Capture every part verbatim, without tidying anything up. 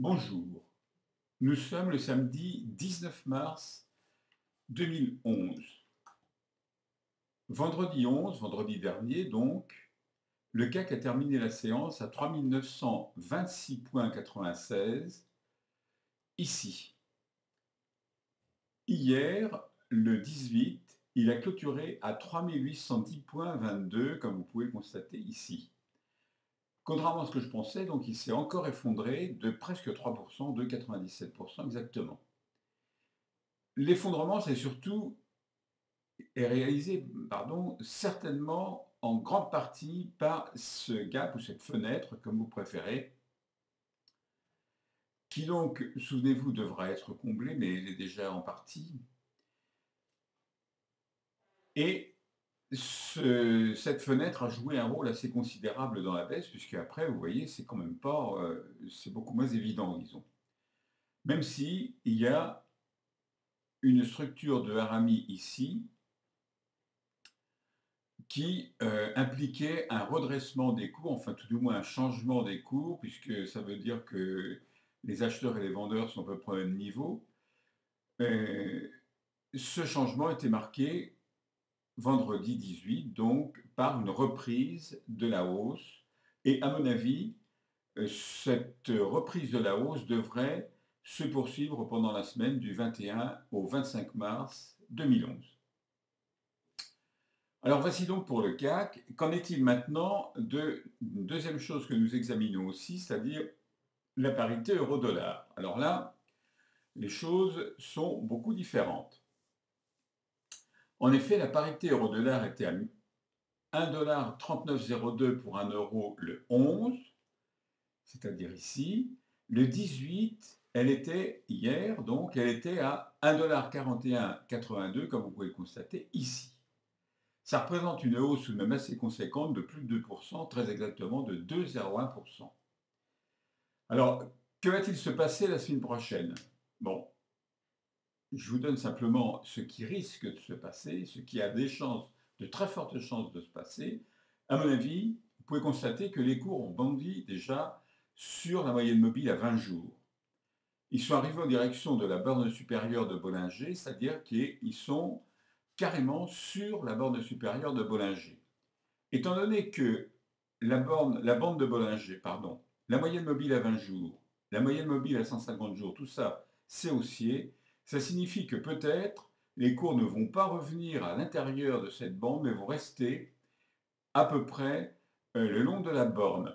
Bonjour, nous sommes le samedi dix-neuf mars deux mille onze. Vendredi onze, vendredi dernier donc, le C A C a terminé la séance à trois mille neuf cent vingt-six virgule quatre-vingt-seize, ici. Hier, le dix-huit, il a clôturé à trois mille huit cent dix virgule vingt-deux, comme vous pouvez constater ici. Contrairement à ce que je pensais, donc il s'est encore effondré de presque trois pour cent, de quatre-vingt-dix-sept pour cent exactement. L'effondrement c'est surtout est réalisé pardon, certainement en grande partie par ce gap ou cette fenêtre, comme vous préférez, qui donc, souvenez-vous, devra être comblée, mais elle est déjà en partie. Et Ce, cette fenêtre a joué un rôle assez considérable dans la baisse, puisque après, vous voyez, c'est quand même pas, euh, c'est beaucoup moins évident, disons. Même si il y a une structure de Harami ici qui euh, impliquait un redressement des cours, enfin tout du moins un changement des cours, puisque ça veut dire que les acheteurs et les vendeurs sont à peu près au même niveau. Euh, ce changement était marqué vendredi dix-huit, donc, par une reprise de la hausse. Et à mon avis, cette reprise de la hausse devrait se poursuivre pendant la semaine du vingt et un au vingt-cinq mars deux mille onze. Alors voici donc pour le C A C. Qu'en est-il maintenant de une deuxième chose que nous examinons aussi, c'est-à-dire la parité euro-dollar. Alors là, les choses sont beaucoup différentes. En effet, la parité euro-dollar était à un virgule trente-neuf zéro deux pour un euro le onze, c'est-à-dire ici. Le dix-huit, elle était hier, donc elle était à un virgule quarante et un quatre-vingt-deux, comme vous pouvez le constater ici. Ça représente une hausse tout de même assez conséquente de plus de deux pour cent, très exactement de deux virgule zéro un pour cent. Alors, que va-t-il se passer la semaine prochaine? Bon. Je vous donne simplement ce qui risque de se passer, ce qui a des chances, de très fortes chances de se passer. À mon avis, vous pouvez constater que les cours ont bondi déjà sur la moyenne mobile à vingt jours. Ils sont arrivés en direction de la borne supérieure de Bollinger, c'est-à-dire qu'ils sont carrément sur la borne supérieure de Bollinger. Étant donné que la borne, la bande de Bollinger, pardon, la moyenne mobile à vingt jours, la moyenne mobile à cent cinquante jours, tout ça, c'est haussier. Ça signifie que peut-être les cours ne vont pas revenir à l'intérieur de cette bande, mais vont rester à peu près euh, le long de la borne.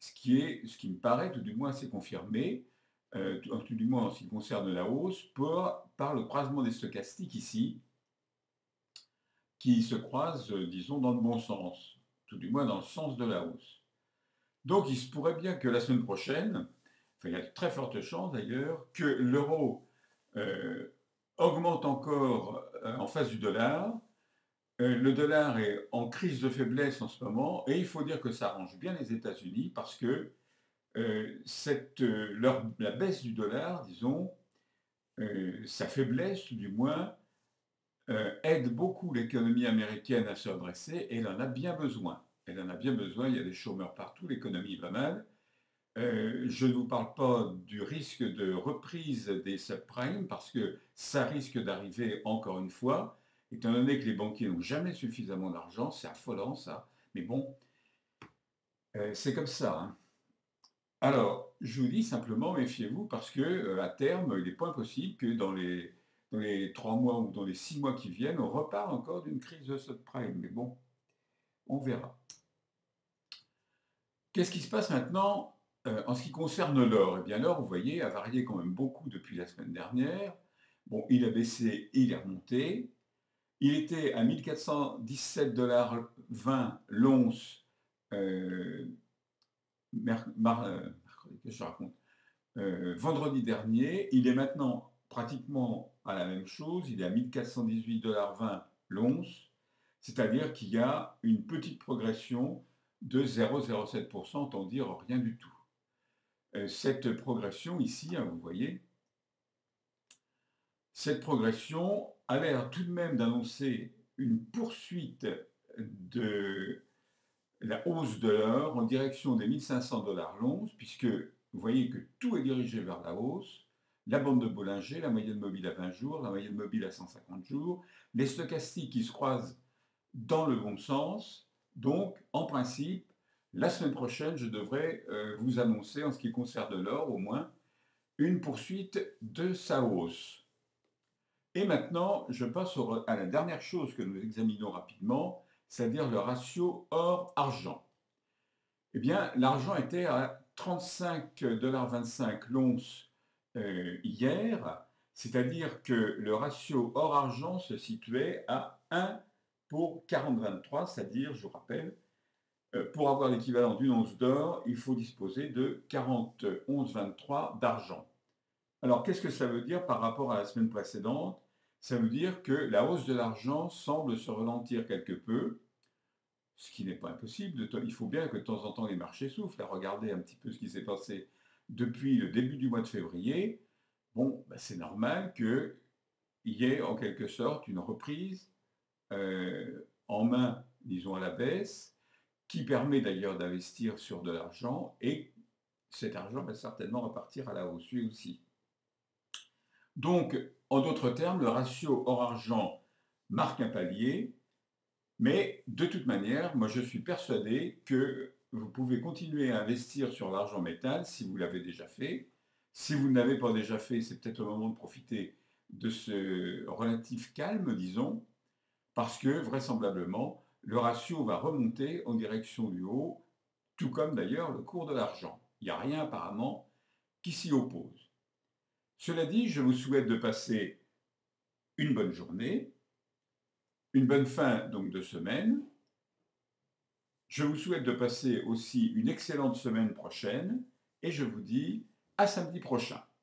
Ce qui, est, ce qui me paraît, tout du moins, c'est confirmé, euh, tout, tout du moins en ce qui concerne la hausse, pour, par le croisement des stochastiques ici, qui se croisent, euh, disons, dans le bon sens, tout du moins dans le sens de la hausse. Donc il se pourrait bien que la semaine prochaine, enfin, il y a de très fortes chances d'ailleurs, que l'euro Euh, augmente encore euh, en face du dollar. Euh, le dollar est en crise de faiblesse en ce moment, et il faut dire que ça arrange bien les États-Unis parce que euh, cette, euh, leur, la baisse du dollar, disons, euh, sa faiblesse du moins, euh, aide beaucoup l'économie américaine à se redresser, et elle en a bien besoin. Elle en a bien besoin, il y a des chômeurs partout, l'économie va mal. Euh, je ne vous parle pas du risque de reprise des subprimes parce que ça risque d'arriver encore une fois, étant donné que les banquiers n'ont jamais suffisamment d'argent, c'est affolant ça, mais bon, euh, c'est comme ça. Hein. Alors, je vous dis simplement, méfiez-vous parce que euh, à terme, il n'est pas impossible que dans les, dans les trois mois ou dans les six mois qui viennent, on repart encore d'une crise de subprime, mais bon, on verra. Qu'est-ce qui se passe maintenant ? Euh, en ce qui concerne l'or, eh bien l'or, vous voyez, a varié quand même beaucoup depuis la semaine dernière. Bon, il a baissé, il est remonté. Il était à mille quatre cent dix-sept virgule vingt dollars l'once, euh, euh, je raconte, euh, vendredi dernier. Il est maintenant pratiquement à la même chose. Il est à mille quatre cent dix-huit virgule vingt dollars l'once, c'est-à-dire qu'il y a une petite progression de zéro virgule zéro sept pour cent, autant dire rien du tout. Cette progression ici, hein, vous voyez, cette progression a l'air tout de même d'annoncer une poursuite de la hausse de l'or en direction des mille cinq cents dollars l'once, puisque vous voyez que tout est dirigé vers la hausse. La bande de Bollinger, la moyenne mobile à vingt jours, la moyenne mobile à cent cinquante jours, les stochastiques qui se croisent dans le bon sens. Donc, en principe, la semaine prochaine, je devrais euh, vous annoncer, en ce qui concerne l'or au moins, une poursuite de sa hausse. Et maintenant, je passe au, à la dernière chose que nous examinons rapidement, c'est-à-dire le ratio or-argent. Eh bien, l'argent était à trente-cinq virgule vingt-cinq dollars l'once Euh, hier, c'est-à-dire que le ratio or-argent se situait à un pour quarante virgule vingt-trois, c'est-à-dire, je vous rappelle, euh, pour avoir l'équivalent d'une once d'or, il faut disposer de quarante virgule onze vingt-trois d'argent. Alors, qu'est-ce que ça veut dire par rapport à la semaine précédente? Ça veut dire que la hausse de l'argent semble se ralentir quelque peu, ce qui n'est pas impossible. Il faut bien que de temps en temps les marchés soufflent. Regardez un petit peu ce qui s'est passé depuis le début du mois de février. Bon, ben c'est normal qu'il y ait en quelque sorte une reprise euh, en main, disons à la baisse, qui permet d'ailleurs d'investir sur de l'argent, et cet argent va certainement repartir à la hausse aussi. Donc, en d'autres termes, le ratio or-argent marque un palier, mais de toute manière, moi je suis persuadé que vous pouvez continuer à investir sur l'argent métal si vous l'avez déjà fait. Si vous ne l'avez pas déjà fait, c'est peut-être le moment de profiter de ce relatif calme, disons, parce que vraisemblablement, le ratio va remonter en direction du haut, tout comme d'ailleurs le cours de l'argent. Il n'y a rien apparemment qui s'y oppose. Cela dit, je vous souhaite de passer une bonne journée, une bonne fin donc de semaine. Je vous souhaite de passer aussi une excellente semaine prochaine et je vous dis à samedi prochain.